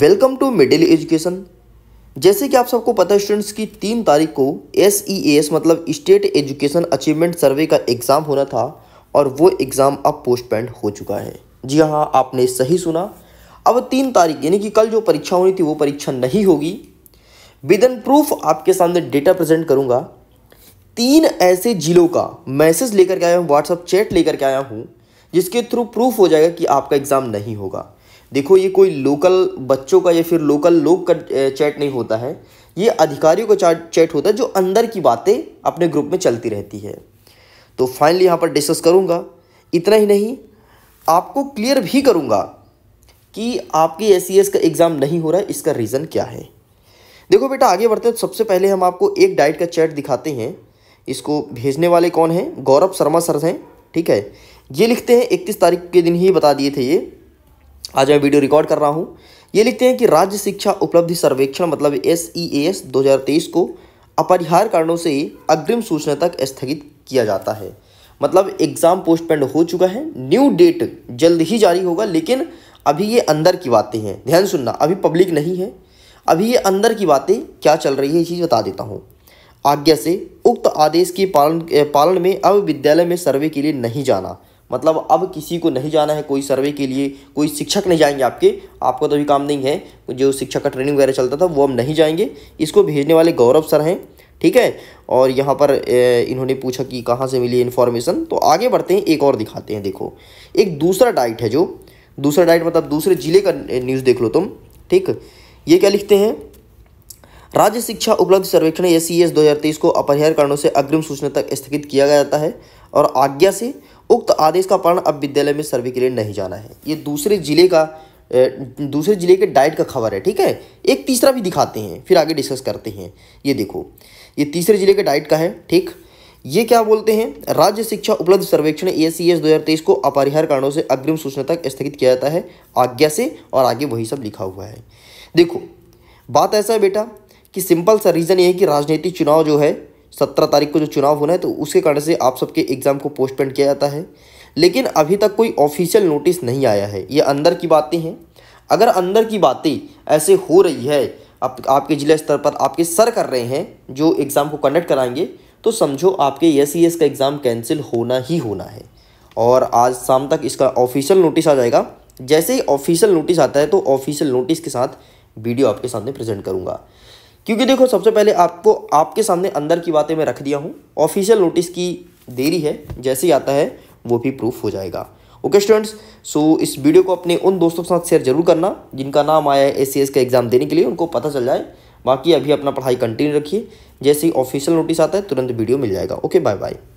Welcome to middle education. जैसे कि आप सबको पता है स्टूडेंट्स की 3 तारीख को SEAS मतलब स्टेट एजुकेशन अचीवमेंट सर्वे का एग्ज़ाम होना था और वो एग्ज़ाम अब पोस्टपोन्ड हो चुका है। जी हाँ, आपने सही सुना। अब 3 तारीख यानी कि कल जो परीक्षा होनी थी वो परीक्षा नहीं होगी। विद इन प्रूफ आपके सामने डेटा प्रेजेंट करूँगा। 3 ऐसे ज़िलों का मैसेज लेकर के आया हूँ, व्हाट्सअप चैट लेकर के आया हूँ, जिसके थ्रू प्रूफ हो जाएगा कि आपका एग्ज़ाम नहीं होगा। देखो, ये कोई लोकल बच्चों का या फिर लोकल लोग का चैट नहीं होता है, ये अधिकारियों का चैट होता है जो अंदर की बातें अपने ग्रुप में चलती रहती है। तो फाइनली यहाँ पर डिस्कस करूँगा। इतना ही नहीं, आपको क्लियर भी करूँगा कि आपकी SCS का एग्ज़ाम नहीं हो रहा है, इसका रीज़न क्या है। देखो बेटा, आगे बढ़ते हैं। सबसे पहले हम आपको एक डाइट का चैट दिखाते हैं। इसको भेजने वाले कौन हैं? गौरव शर्मा सर हैं, ठीक है। ये लिखते हैं, 31 तारीख के दिन ही बता दिए थे ये, आज मैं वीडियो रिकॉर्ड कर रहा हूँ। ये लिखते हैं कि राज्य शिक्षा उपलब्धि सर्वेक्षण मतलब SEAS 2023 को अपरिहार्य कारणों से अग्रिम सूचना तक स्थगित किया जाता है। मतलब एग्ज़ाम पोस्टपोन्ड हो चुका है, न्यू डेट जल्द ही जारी होगा। लेकिन अभी ये अंदर की बातें हैं, ध्यान सुनना, अभी पब्लिक नहीं है, अभी ये अंदर की बातें क्या चल रही है ये चीज़ बता देता हूँ। आज्ञा से उक्त आदेश के पालन में अब विद्यालय में सर्वे के लिए नहीं जाना। मतलब अब किसी को नहीं जाना है कोई सर्वे के लिए, कोई शिक्षक नहीं जाएंगे आपके, आपका तो भी काम नहीं है। जो शिक्षक का ट्रेनिंग वगैरह चलता था वो हम नहीं जाएंगे। इसको भेजने वाले गौरव सर हैं, ठीक है। और यहाँ पर इन्होंने पूछा कि कहाँ से मिली इन्फॉर्मेशन। तो आगे बढ़ते हैं, एक और दिखाते हैं। देखो, एक दूसरा डाइट है, जो दूसरा डाइट मतलब दूसरे ज़िले का न्यूज़ देख लो तुम, ठीक। ये क्या लिखते हैं? राज्य शिक्षा उपलब्धि सर्वेक्षण SEAS 2023 को अपरिहार्य कारणों से अग्रिम सूचना तक स्थगित किया जाता है और आज्ञा से उक्त आदेश का पालन अब विद्यालय में सर्वे के लिए नहीं जाना है। ये दूसरे जिले के डाइट का खबर है, ठीक है। एक तीसरा भी दिखाते हैं, फिर आगे डिस्कस करते हैं। ये देखो, ये तीसरे जिले के डाइट का है, ठीक। ये क्या बोलते हैं? राज्य शिक्षा उपलब्धि सर्वेक्षण SEAS 2023 को अपरिहार्य कारणों से अग्रिम सूचना तक स्थगित किया जाता है आज्ञा से, और आगे वही सब लिखा हुआ है। देखो, बात ऐसा है बेटा कि सिंपल सा रीज़न ये है कि राजनीतिक चुनाव जो है, 17 तारीख को जो चुनाव होना है, तो उसके कारण से आप सबके एग्ज़ाम को पोस्टपोन किया जाता है। लेकिन अभी तक कोई ऑफिशियल नोटिस नहीं आया है, ये अंदर की बातें हैं। अगर अंदर की बातें ऐसे हो रही है, आपके जिला स्तर पर आपके सर कर रहे हैं जो एग्ज़ाम को कंडक्ट कराएंगे, तो समझो आपके SEAS का एग्ज़ाम कैंसिल होना ही होना है। और आज शाम तक इसका ऑफिशियल नोटिस आ जाएगा। जैसे ही ऑफिशियल नोटिस आता है तो ऑफिशियल नोटिस के साथ वीडियो आपके सामने प्रेजेंट करूँगा। क्योंकि देखो, सबसे पहले आपको आपके सामने अंदर की बातें मैं रख दिया हूँ। ऑफिशियल नोटिस की देरी है, जैसे ही आता है वो भी प्रूफ हो जाएगा। ओके स्टूडेंट्स, सो इस वीडियो को अपने उन दोस्तों के साथ शेयर जरूर करना जिनका नाम आया है SCS का एग्ज़ाम देने के लिए, उनको पता चल जाए। बाकी अभी अपना पढ़ाई कंटिन्यू रखिए, जैसे ही ऑफिशियल नोटिस आता है तुरंत वीडियो मिल जाएगा। Okay, bye bye.